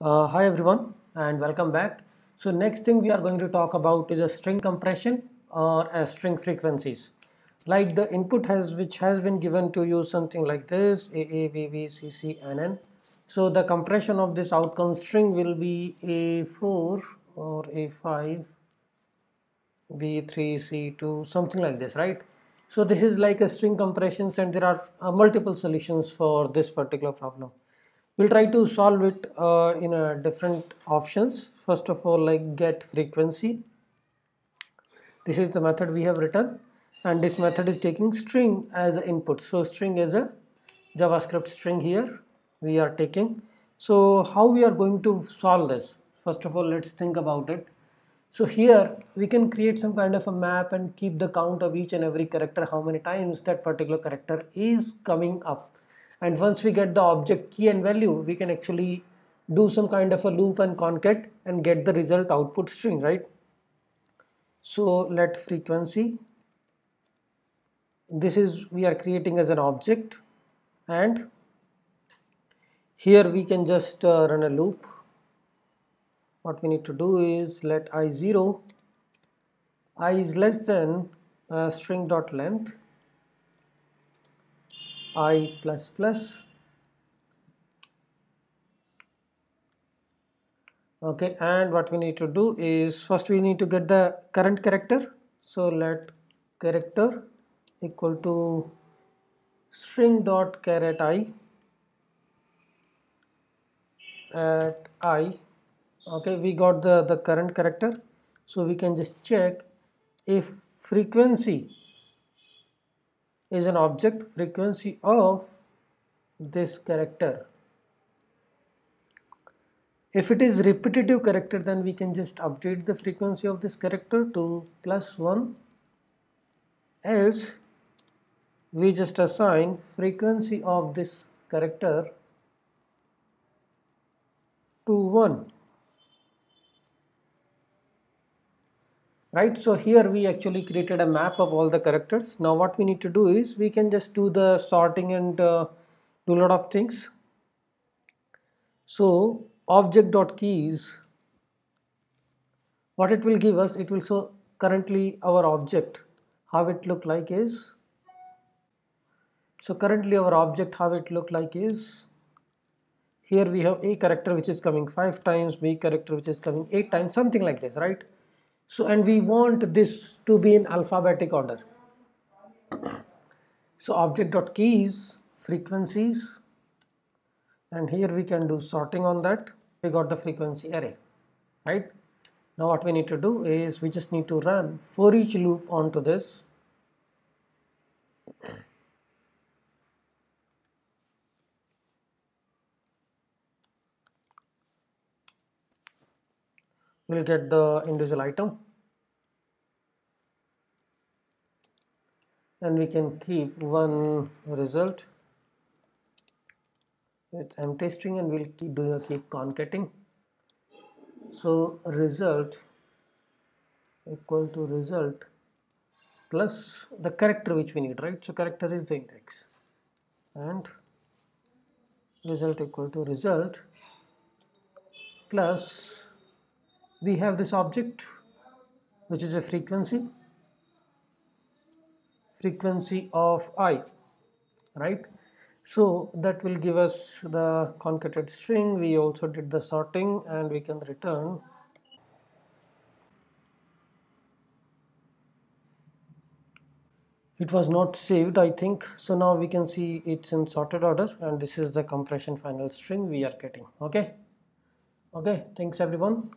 Hi everyone and welcome back. So next thing we are going to talk about is a string compression or a string frequencies. Like the input which has been given to you something like this a, v, v, c, c, n. So the compression of this outcome string will be a4 or a5 b3 c2 something like this, right? So this is like a string compressions, and there are multiple solutions for this particular problem. We'll try to solve it in a different options. First of all, like get frequency. This is the method we have written, and this method is taking string as an input. So string is a JavaScript string here we are taking. So how we are going to solve this? First of all, let's think about it. So here we can create some kind of a map and keep the count of each and every character, how many times that particular character is coming up. And once we get the object key and value, we can actually do some kind of a loop and concat and get the result output string, right? So let frequency, this is we are creating as an object, and here we can just run a loop. What we need to do is let i0, I is less than string dot length, i++. Okay, and what we need to do is first we need to get the current character. So let character equal to string dot caret I at I. Okay, we got the current character, so we can just check if frequency is an object, frequency of this character. If it is repetitive character, then we can just update the frequency of this character to +1, else we just assign frequency of this character to 1. Right, so here we actually created a map of all the characters. Now what we need to do is we can just do the sorting and do a lot of things. So object.keys, what it will give us, it will show currently our object, how it look like is. So currently our object, how it look like is, here we have a character which is coming 5 times, b character which is coming 8 times, something like this, right? So, and we want this to be in alphabetic order. So object.keys, frequencies, and here we can do sorting on that. We got the frequency array, right? Now what we need to do is we just need to run for each loop onto this. We'll get the individual item, and we can keep one result with empty string, and we'll keep doing a keep concatting. So result equal to result plus the character which we need, right? So character is the index, and result equal to result plus we have this object which is a frequency, frequency of I, right? So that will give us the concatenated string. We also did the sorting, and we can return it was not saved, I think. So now we can see it's in sorted order, and this is the compression final string we are getting. Okay, thanks everyone.